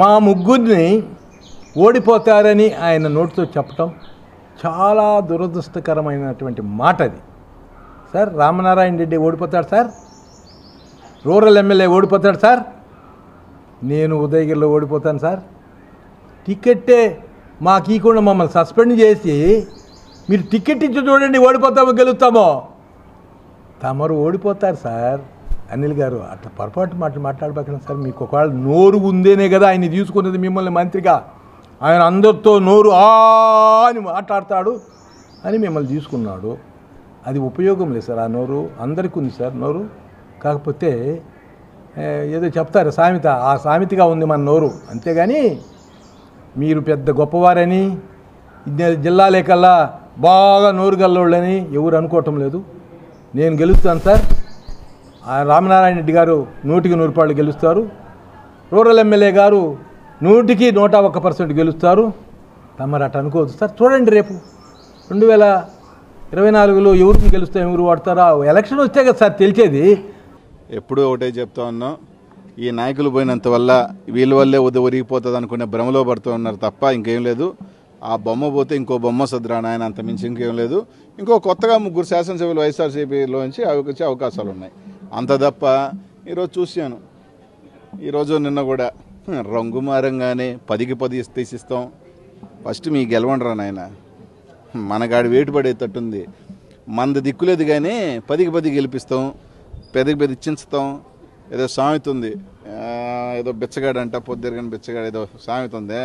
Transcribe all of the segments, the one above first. మా ముగ్గురిని ఓడిపోతారని ఆయన నోటితో చెప్పటం చాలా దురదృష్టకరమైనటువంటి మాట అది. సార్ రామనారాయణ రెడ్డి ఓడిపోతాడు సార్, రూరల్ ఎమ్మెల్యే ఓడిపోతాడు సార్, నేను ఉదయగిరిలో ఓడిపోతాను సార్, టికెట్టే మాకు ఇవ్వకుండా మమ్మల్ని సస్పెండ్ చేసి మీరు టికెట్ ఇచ్చి చూడండి ఓడిపోతామో గెలుస్తామో, తమరు ఓడిపోతారు సార్. అనిల్ గారు అట్లా పొరపాటు మాటలు మాట్లాడబోకండి సార్, మీకు ఒకవేళ నోరు ఉందేనే కదా ఆయన తీసుకున్నది మిమ్మల్ని మంత్రిగా. ఆయన అందరితో నోరు అని మాట్లాడతాడు అని మిమ్మల్ని తీసుకున్నాడు, అది ఉపయోగం లేదు సార్. ఆ నోరు అందరికీ ఉంది సార్ నోరు, కాకపోతే ఏదో చెప్తారు సామెత, ఆ సామెతగా ఉంది మన నోరు, అంతేగాని మీరు పెద్ద గొప్పవారని జిల్లాలే కల్లా బాగా నోరు గల్లోళ్ళని ఎవరు అనుకోవటం లేదు. నేను గెలుస్తాను సార్, రామనారాయణ రెడ్డి గారు 100% గెలుస్తారు, రూరల్ ఎమ్మెల్యే గారు 101% గెలుస్తారు, తమరు అటు అనుకోవచ్చు సార్. చూడండి రేపు 2024లో ఎవరిని గెలుస్తాం ఎవరు వాడతారా, ఎలక్షన్ వస్తే కదా సార్ తెలిసేది. ఎప్పుడూ ఒకటే చెప్తా ఉన్నాం, ఈ నాయకులు పోయినంత వల్ల వీళ్ళ వల్లే ఒరిగిపోతుంది అనుకునే భ్రమలో పడుతూ ఉన్నారు తప్ప ఇంకేం లేదు. ఆ బొమ్మ పోతే ఇంకో బొమ్మ సద్రాన ఆయన, అంత మించి ఇంకేం లేదు. ఇంకో కొత్తగా 3 శాసనసభ్యులు వైఎస్ఆర్సీపీలో నుంచి వచ్చే అవకాశాలు ఉన్నాయి, అంత తప్ప. ఈరోజు చూశాను, ఈరోజు నిన్న కూడా రంగు మారంగానే 10కి 10 తీసిస్తాం, ఫస్ట్ మీ గెలవండరా నాయన, మనగాడి వేటు పడేటట్టుంది, మంద దిక్కులేదు కానీ 10కి 10 గెలిపిస్తాం, 10కి 10 ఇచ్చించుతాం. ఏదో సామెత ఉంది, ఏదో బిచ్చగాడంట పొద్దురగని బిచ్చగాడు ఏదో సామెత ఉందే,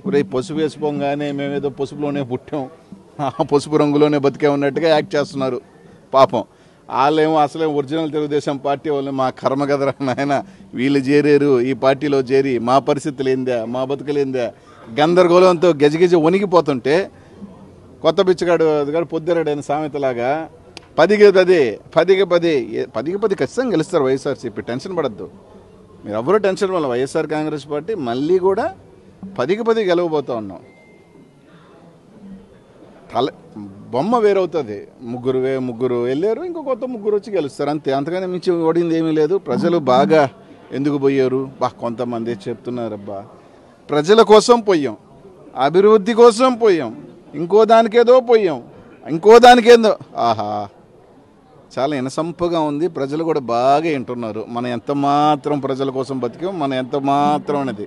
ఇప్పుడు పసుపు వేసుకోగానే మేమేదో పసుపులోనే పుట్టాం, ఆ పసుపు రంగులోనే బతికే ఉన్నట్టుగా యాక్ట్ చేస్తున్నారు పాపం. వాళ్ళేమో అసలేమో ఒరిజినల్ తెలుగుదేశం పార్టీ వాళ్ళు, మా కర్మ కదరా నాయన వీళ్ళు చేరారు ఈ పార్టీలో చేరి మా పరిస్థితులు ఏందా మా బతుకులేందా గందరగోళంతో గజగిజ వణికిపోతుంటే, కొత్త బిచ్చగాడు గారు పొద్దురాడైన సామెతలాగా 10కి 10 ఖచ్చితంగా గెలుస్తారు వైఎస్ఆర్సీపీ, టెన్షన్ పడద్దు మీరు ఎవరో టెన్షన్ వల్ల. వైఎస్ఆర్ కాంగ్రెస్ పార్టీ మళ్ళీ కూడా 10కి 10 గెలవబోతూ ఉన్నాం. తల బొమ్మ వేరవుతుంది, ముగ్గురు వెళ్ళారు, ఇంకో కొత్త 3 వచ్చి గెలుస్తారు అంతే, అంతకనే మించి ఓడింది ఏమీ లేదు. ప్రజలు బాగా ఎందుకు పోయారు బా, కొంతమంది చెప్తున్నారబ్బా ప్రజల కోసం పోయాం, అభివృద్ధి కోసం పోయాం, ఇంకో దానికేదో పోయాం, ఇంకో దానికేందో, ఆహా చాలా ఇనసంపుగా ఉంది. ప్రజలు కూడా బాగా వింటున్నారు, మనం ఎంత మాత్రం ప్రజల కోసం బతికాం, మనం ఎంత మాత్రం అనేది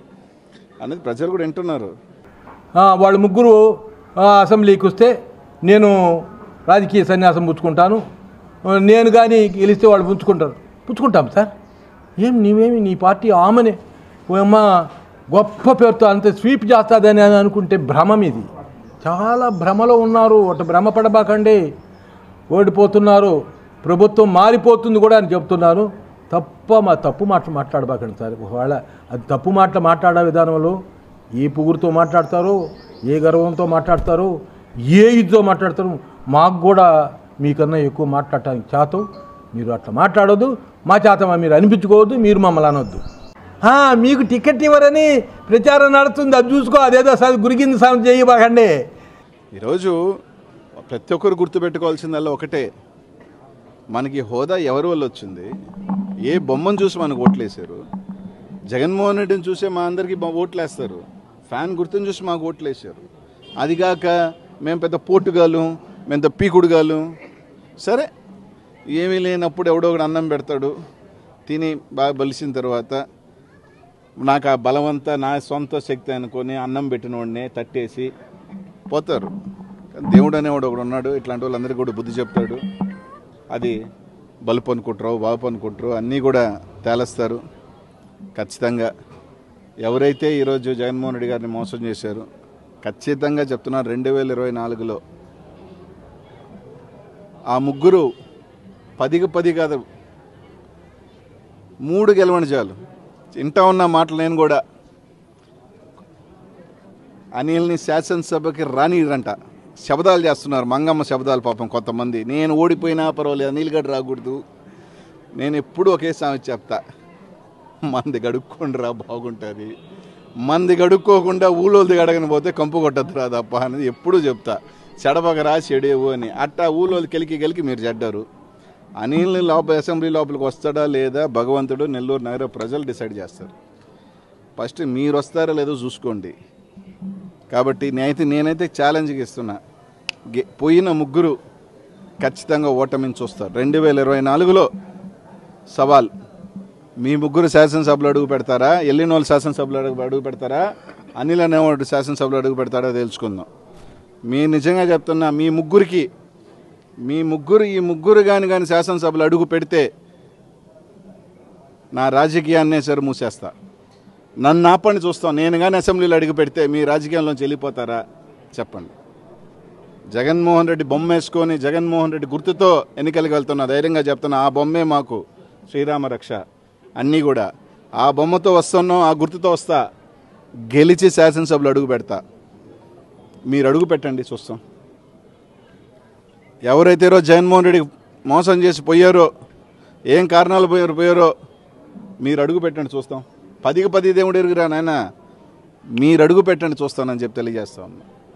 ప్రజలు కూడా వింటున్నారు. వాళ్ళు 3 అసెంబ్లీకి వస్తే నేను రాజకీయ సన్యాసం పుచ్చుకుంటాను, నేను కానీ గెలిస్తే వాళ్ళు పుచ్చుకుంటాం సార్. ఏం నీవేమి నీ పార్టీ ఆమెనే అమ్మ గొప్ప పేరుతో అంత స్వీప్ చేస్తుందని అనుకుంటే భ్రమం, ఇది చాలా భ్రమలో ఉన్నారు. ఒకటి భ్రమ పడబాకండి, ఓడిపోతున్నారు, ప్రభుత్వం మారిపోతుంది కూడా అని చెప్తున్నాను తప్ప మా తప్పు మాటలు మాట్లాడబాకండి సార్. ఒకవేళ అది తప్పు మాటలు మాట్లాడే విధానంలో ఏ పొగురుతో మాట్లాడతారు, ఏ గర్వంతో మాట్లాడతారు, ఏ ఇదితో మాట్లాడతారు, మాకు కూడా మీకన్నా ఎక్కువ మాట్లాడటానికి చేతం, మీరు అట్లా మాట్లాడొద్దు, మా చేత మీరు అనిపించుకోవద్దు, మీరు మమ్మల్ని అనొద్దు. మీకు టికెట్ ఇవ్వరని ప్రచారం నడుస్తుంది, అది చూసుకో, అదేదో సార్ గురికింది సార్ చేయబాకండి. ఈరోజు ప్రతి ఒక్కరు గుర్తుపెట్టుకోవాల్సిందల్లా ఒకటే, మనకి హోదా ఎవరి వల్ల వచ్చింది, ఏ బొమ్మను చూసి మనకు ఓట్లు వేసారు. జగన్మోహన్ రెడ్డిని చూసే మా అందరికీ ఓట్లు వేస్తారు, ఫ్యాన్ గుర్తుని చూసి మాకు ఓట్లు వేసారు. అదిగాక మేము పెద్ద పోటుగాళ్ళం, మేము పెద్ద పీకుడుగాళ్ళం. సరే ఏమీ లేనప్పుడు ఎవడో ఒకటి అన్నం పెడతాడు, తిని బాగా బలిసిన తర్వాత నాకు ఆ బలవంతా నా సొంత శక్తి అనుకొని అన్నం పెట్టిన వాడినే తట్టేసి పోతారు. దేవుడు అనేవాడు ఒకడు ఉన్నాడు, ఇట్లాంటి వాళ్ళందరికీ కూడా బుద్ధి చెప్తాడు, అది బలుపు అనుకుంటారు బాపు అనుకుంటారు అన్నీ కూడా తేలేస్తారు. ఖచ్చితంగా ఎవరైతే ఈరోజు జగన్మోహన్ రెడ్డి గారిని మోసం చేశారు, ఖచ్చితంగా చెప్తున్నారు 2024లో ఆ 3 10కి 10 కాదు 3 గెలవని చాలు. ఇంటా ఉన్న మాటలు నేను కూడా, అనిల్ని శాసనసభకి రానిరంట శబదాలు చేస్తున్నారు, మంగమ్మ శబదాలు పాపం కొంతమంది, నేను ఓడిపోయినా పర్వాలేదు అనిల్ గడ్డ రాకూడదు, నేను ఎప్పుడు ఒకే సామెత చెప్తా, మంది గడుక్కోండిరా బాగుంటుంది, మంది గడుక్కోకుండా ఊళ్ళోది గడగని పోతే కంపు కొట్టద్దురా తప్ప అనేది ఎప్పుడూ చెప్తా, చెడబగరా చెడేవు అని. అట్టా ఊళ్ళోది గెలికి మీరు చెడ్డారు. అనిల్ని అసెంబ్లీ లోపలికి వస్తాడా లేదా భగవంతుడు నెల్లూరు నగర ప్రజలు డిసైడ్ చేస్తారు. ఫస్ట్ మీరు వస్తారో లేదో చూసుకోండి. కాబట్టి నేనైతే ఛాలెంజ్కి ఇస్తున్నా, పోయిన ముగ్గురు ఖచ్చితంగా ఓటమించి వస్తారు. 2024లో సవాల్, మీ ముగ్గురు శాసనసభలో అడుగు పెడతారా, ఎల్లినోళ్ళు శాసనసభలో అడుగు పెడతారా, అనిల్ అనేవాడు శాసనసభలో అడుగు పెడతాడో తెలుసుకుందాం. మీ నిజంగా చెప్తున్నా, ఈ ముగ్గురు కానీ శాసనసభలో అడుగు పెడితే నా రాజకీయాన్నే సరే మూసేస్తా. నన్ను ఆపండి చూస్తాం. నేను కానీ అసెంబ్లీలో అడుగు పెడితే మీ రాజకీయాల్లోంచి వెళ్ళిపోతారా చెప్పండి. జగన్మోహన్ రెడ్డి బొమ్మ వేసుకొని జగన్మోహన్ రెడ్డి గుర్తుతో ఎన్నికలకు వెళ్తున్నా ధైర్యంగా చెప్తున్నా. ఆ బొమ్మే మాకు శ్రీరామ రక్ష అన్నీ కూడా. ఆ బొమ్మతో వస్తున్నాం, ఆ గుర్తుతో వస్తా. గెలిచి శాసనసభలో అడుగు పెడతా. మీరు అడుగు పెట్టండి చూస్తాం. ఎవరైతే ఈరోజు జగన్మోహన్ రెడ్డి మోసం చేసి పోయారో, ఏం కారణాలు పోయారో మీరు అడుగు పెట్టండి చూస్తాం. 10కి 10 దేవుడు ఎరుగురా నాయన, మీరు అడుగు పెట్టండి చూస్తానని చెప్పి తెలియజేస్తా ఉన్నాం.